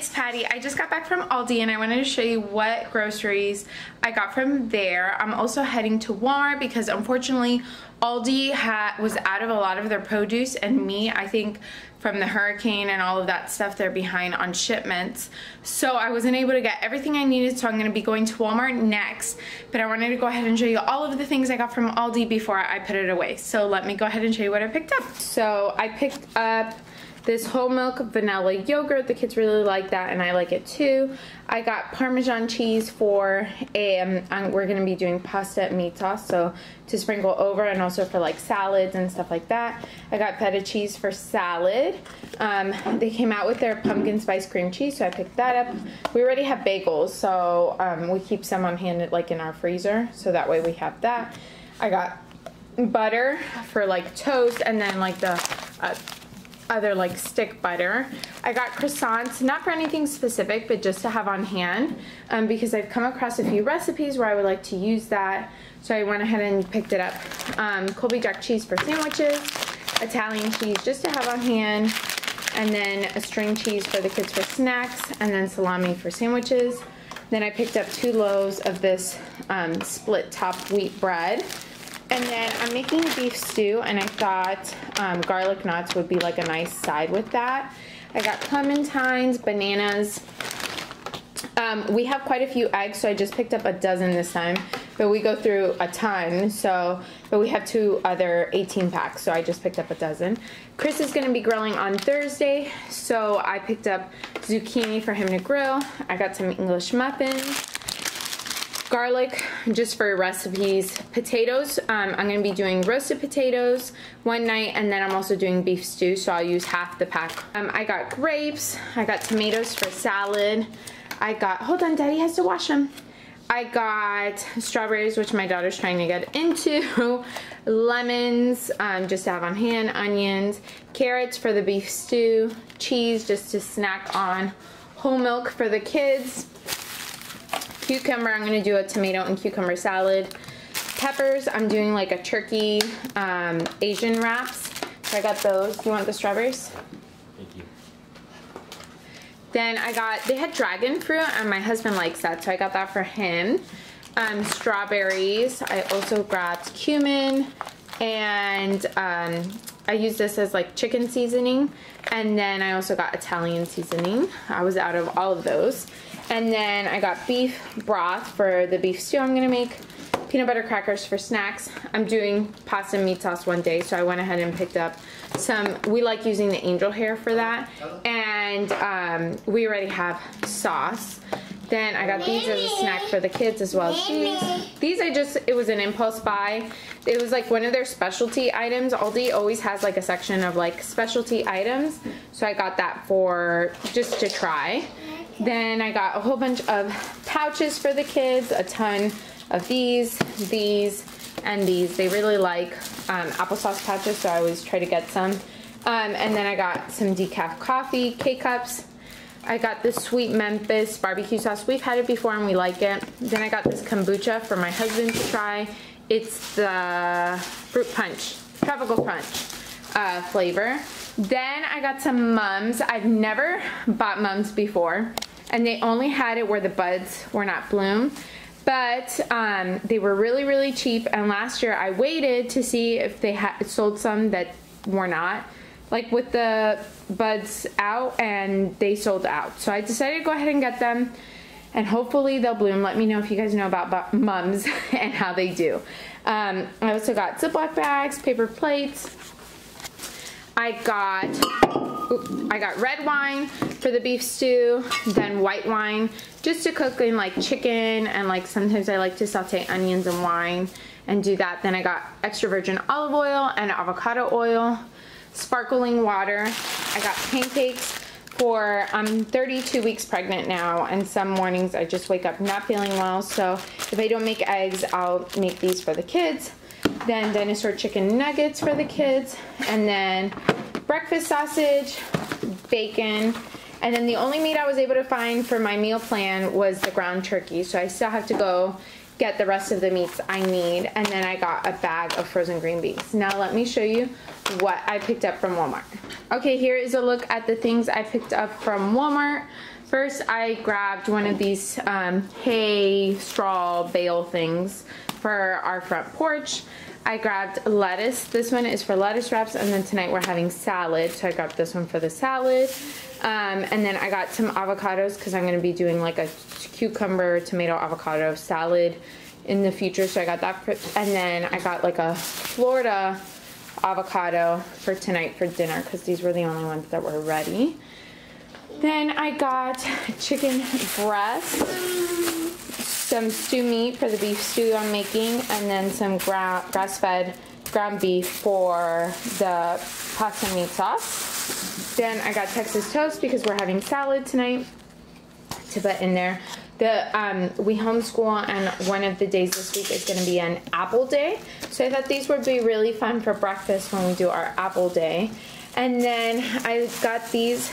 it's Patty. I just got back from Aldi and I wanted to show you what groceries I got from there. I'm also heading to Walmart because unfortunately Aldi was out of a lot of their produce, and I think from the hurricane and all of that stuff, they're behind on shipments. So I wasn't able to get everything I needed, so I'm gonna be going to Walmart next. But I wanted to go ahead and show you all of the things I got from Aldi before I put it away. So let me go ahead and show you what I picked up. So I picked up this whole milk vanilla yogurt. The kids really like that and I like it too. I got Parmesan cheese for we're gonna be doing pasta and meat sauce, so to sprinkle over, and also for like salads and stuff like that. I got feta cheese for salad. They came out with their pumpkin spice cream cheese, so I picked that up. We already have bagels, so we keep some on hand like in our freezer, so that way we have that. I got butter for like toast, and then like the other like stick butter. I got croissants, not for anything specific, but just to have on hand because I've come across a few recipes where I would like to use that. So I went ahead and picked it up. Colby Jack cheese for sandwiches, Italian cheese just to have on hand, and then a string cheese for the kids for snacks, and then salami for sandwiches. Then I picked up 2 loaves of this split top wheat bread. And then I'm making beef stew, and I thought garlic knots would be like a nice side with that. I got clementines, bananas. We have quite a few eggs, so I just picked up a dozen this time, but we go through a ton, so, but we have 2 other 18 packs, so I just picked up a dozen. Chris is gonna be grilling on Thursday, so I picked up zucchini for him to grill. I got some English muffins. Garlic, just for recipes. Potatoes, I'm gonna be doing roasted potatoes one night, and then I'm also doing beef stew, so I'll use half the pack. I got grapes, I got tomatoes for salad. I got, hold on, Daddy has to wash them. I got strawberries, which my daughter's trying to get into, lemons, just to have on hand, onions, carrots for the beef stew, cheese just to snack on, whole milk for the kids, cucumber, I'm gonna do a tomato and cucumber salad. Peppers, I'm doing like a turkey Asian wraps. So I got those. Do you want the strawberries? Thank you. Then I got, they had dragon fruit and my husband likes that, so I got that for him. Strawberries, I also grabbed cumin, and I use this as like chicken seasoning, and then I also got Italian seasoning. I was out of all of those. And then I got beef broth for the beef stew I'm gonna make, peanut butter crackers for snacks. I'm doing pasta and meat sauce one day, so I went ahead and picked up some, we like using the angel hair for that, and we already have sauce. Then I got these as a snack for the kids, as well as these. These I just, it was an impulse buy. It was like one of their specialty items. Aldi always has like a section of like specialty items. So I got that for, just to try. Then I got a whole bunch of pouches for the kids, a ton of these, and these. They really like applesauce pouches, so I always try to get some. And then I got some decaf coffee, K-cups. I got this sweet Memphis barbecue sauce. We've had it before and we like it. Then I got this kombucha for my husband to try. It's the fruit punch, tropical punch flavor. Then I got some Mums. I've never bought Mums before, and they only had it where the buds were not bloomed. But they were really, really cheap, and last year I waited to see if they had sold some that were not, like with the buds out, and they sold out. So I decided to go ahead and get them, and hopefully they'll bloom. Let me know if you guys know about Mums and how they do. I also got Ziploc bags, paper plates. I got red wine for the beef stew, then white wine just to cook in like chicken, and like sometimes I like to saute onions and wine and do that. Then I got extra virgin olive oil and avocado oil, sparkling water. I got pancakes for, I'm 32 weeks pregnant now, and some mornings I just wake up not feeling well, so if I don't make eggs, I'll make these for the kids. Then dinosaur chicken nuggets for the kids, and then breakfast sausage, bacon, and then the only meat I was able to find for my meal plan was the ground turkey, so I still have to go get the rest of the meats I need. And then I got a bag of frozen green beans. Now let me show you what I picked up from Walmart. Okay, here is a look at the things I picked up from Walmart. First, I grabbed one of these hay straw bale things for our front porch. I grabbed lettuce. This one is for lettuce wraps, and then tonight we're having salad, so I grabbed this one for the salad. And then I got some avocados because I'm going to be doing like a cucumber, tomato, avocado salad in the future, so I got that. And then I got like a Florida avocado for tonight for dinner because these were the only ones that were ready. Then I got chicken breast, some stew meat for the beef stew I'm making, and then some grass-fed ground beef for the pasta meat sauce. Then I got Texas toast because we're having salad tonight to put in there. We homeschool, and one of the days this week is going to be an apple day. So I thought these would be really fun for breakfast when we do our apple day. And then I got these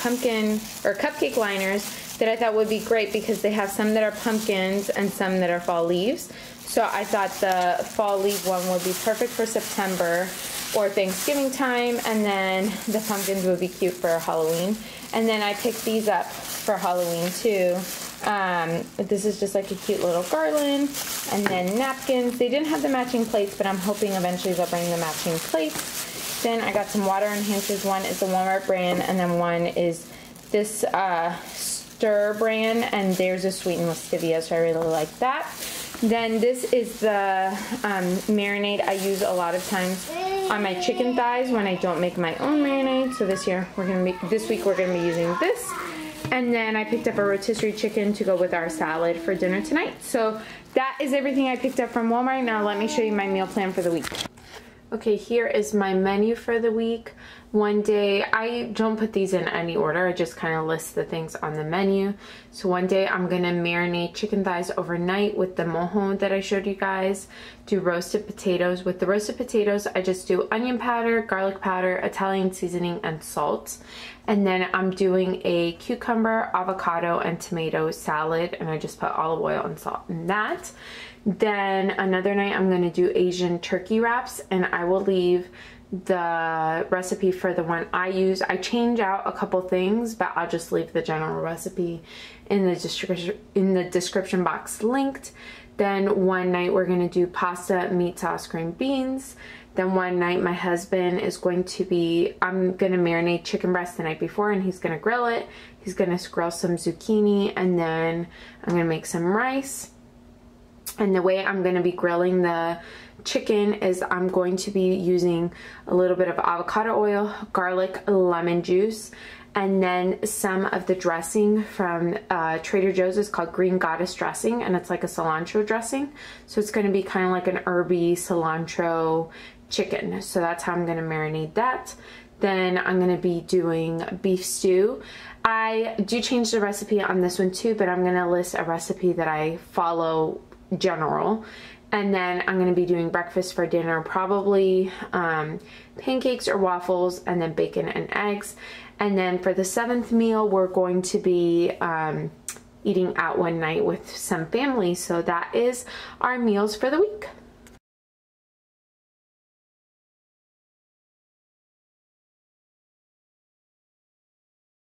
pumpkin or cupcake liners that I thought would be great because they have some that are pumpkins and some that are fall leaves. So I thought the fall leaf one would be perfect for September or Thanksgiving time, and then the pumpkins would be cute for Halloween. And then I picked these up for Halloween too. This is just like a cute little garland, and then napkins. They didn't have the matching plates, but I'm hoping eventually they'll bring the matching plates. Then I got some water enhancers. One is the Walmart brand, and then one is this Stir brand, and theirs is sweetened with stevia, so I really like that. Then this is the marinade I use a lot of times on my chicken thighs when I don't make my own marinade. So this week we're gonna be using this. And then I picked up a rotisserie chicken to go with our salad for dinner tonight. So that is everything I picked up from Walmart. Now let me show you my meal plan for the week. Okay, here is my menu for the week. One day, I don't put these in any order, I just kind of list the things on the menu. So one day I'm gonna marinate chicken thighs overnight with the mojo that I showed you guys. Do roasted potatoes. With the roasted potatoes, I just do onion powder, garlic powder, Italian seasoning, and salt. And then I'm doing a cucumber, avocado, and tomato salad, and I just put olive oil and salt in that. Then another night I'm gonna do Asian turkey wraps, and I will leave the recipe for the one I use. I change out a couple things, but I'll just leave the general recipe in the description box linked. Then one night we're gonna do pasta, meat sauce, green beans. Then one night my husband is going to be, I'm gonna marinate chicken breast the night before, and he's gonna grill it. He's gonna grill some zucchini, and then I'm gonna make some rice. And the way I'm gonna be grilling the chicken is I'm going to be using a little bit of avocado oil, garlic, lemon juice, and then some of the dressing from Trader Joe's. Is called Green Goddess dressing, and it's like a cilantro dressing. So it's gonna be kind of like an herby cilantro chicken. So that's how I'm gonna marinate that. Then I'm gonna be doing beef stew. I do change the recipe on this one too, but I'm gonna list a recipe that I follow general. And then I'm gonna be doing breakfast for dinner, probably pancakes or waffles, and then bacon and eggs. And then for the seventh meal, we're going to be eating out one night with some family. So that is our meals for the week.